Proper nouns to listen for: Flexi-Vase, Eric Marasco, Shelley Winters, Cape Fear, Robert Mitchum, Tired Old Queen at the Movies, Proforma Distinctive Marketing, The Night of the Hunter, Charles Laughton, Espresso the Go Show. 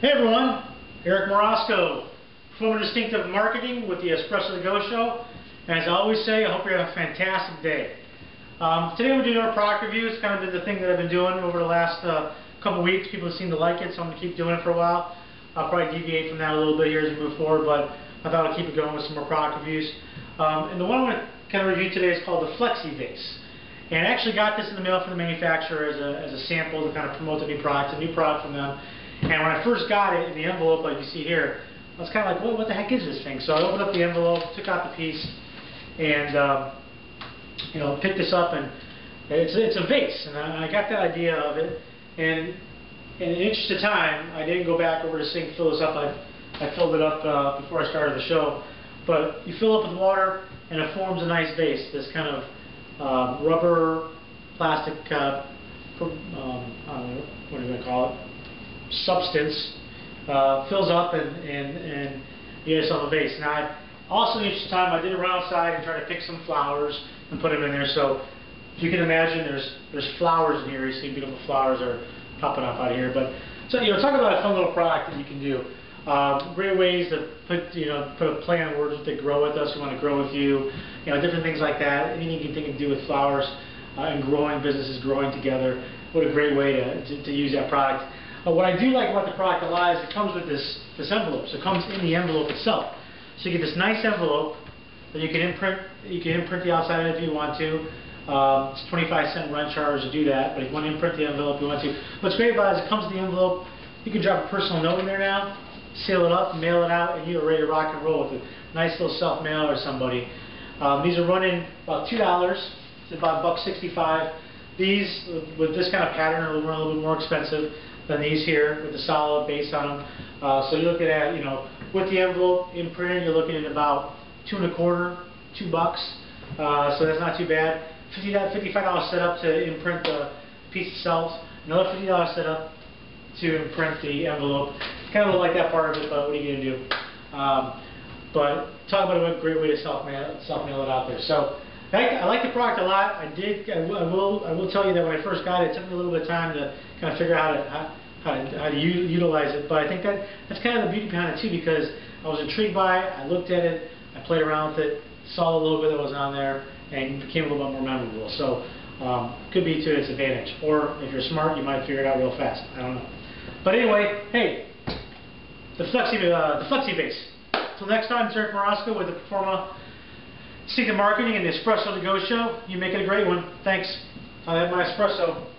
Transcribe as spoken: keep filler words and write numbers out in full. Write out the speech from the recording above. Hey everyone, Eric Marasco, Proforma Distinctive Marketing with the Espresso the Go Show. And as I always say, I hope you're having a fantastic day. Um, today we're doing our product review. It's kind of been the thing that I've been doing over the last uh, couple weeks. People seem to like it, so I'm going to keep doing it for a while. I'll probably deviate from that a little bit here as we move forward, but I thought I'd keep it going with some more product reviews. Um, and the one I'm going to kind of review today is called the Flexi-Vase. And I actually got this in the mail from the manufacturer as a, as a sample to kind of promote the new product, a new product from them. And when I first got it in the envelope, like you see here, I was kind of like, well, what the heck is this thing? So I opened up the envelope, took out the piece, and um, you know, picked this up, and it's it's a vase. And I, I got that idea of it. And in an interest of time, I didn't go back over to the sink, fill this up. I I filled it up uh, before I started the show. But you fill up with water, and it forms a nice vase. This kind of um, rubber, plastic, uh, um, I don't know, what do you want to call it? Substance uh, fills up and, and, and you get yourself a vase. Now, I also used the time I did run outside and try to pick some flowers and put them in there. So, if you can imagine, there's there's flowers in here. You see beautiful flowers are popping up out of here. But so you know, talk about a fun little product that you can do. Uh, great ways to put you know put a play on words with it. Grow with us. We want to grow with you. You know, different things like that. Anything you can do with flowers uh, and growing businesses, growing together. What a great way to to, to use that product. But what I do like about the product a lot is it comes with this, this envelope. So it comes in the envelope itself. So you get this nice envelope that you can imprint you can imprint the outside of it if you want to. Um, it's a twenty-five cent run charge to do that, but if you want to imprint the envelope, if you want to. What's great about it is it comes in the envelope. You can drop a personal note in there now, seal it up, mail it out, and you're ready to rock and roll with it. Nice little self-mail or somebody. Um, these are running about two dollars. It's about a buck sixty-five. These, with this kind of pattern, are a little bit more expensive than these here with the solid base on them. Uh, so you're looking at, you know, with the envelope imprinted, you're looking at about two and a quarter, two bucks. Uh, so that's not too bad. fifty-five dollar setup to imprint the piece itself. Another fifty dollar setup to imprint the envelope. Kind of like that part of it, but what are you going to do? Um, but talk about a great way to self-mail self mail it out there. So I like the product a lot. I did. I, I will. I will tell you that when I first got it, it took me a little bit of time to kind of figure out how to, how, how to, how to u utilize it. But I think that that's kind of the beauty behind it too, because I was intrigued by it. I looked at it. I played around with it. Saw the logo that was on there, and it became a little bit more memorable. So um, could be to its advantage, or if you're smart, you might figure it out real fast. I don't know. But anyway, hey, the flexi uh, the Flexi-Vase. Till next time, it's Eric Marasco with the Proforma Distinctive Marketing and the Espresso to Go Show. You make it a great one. Thanks. I have my espresso.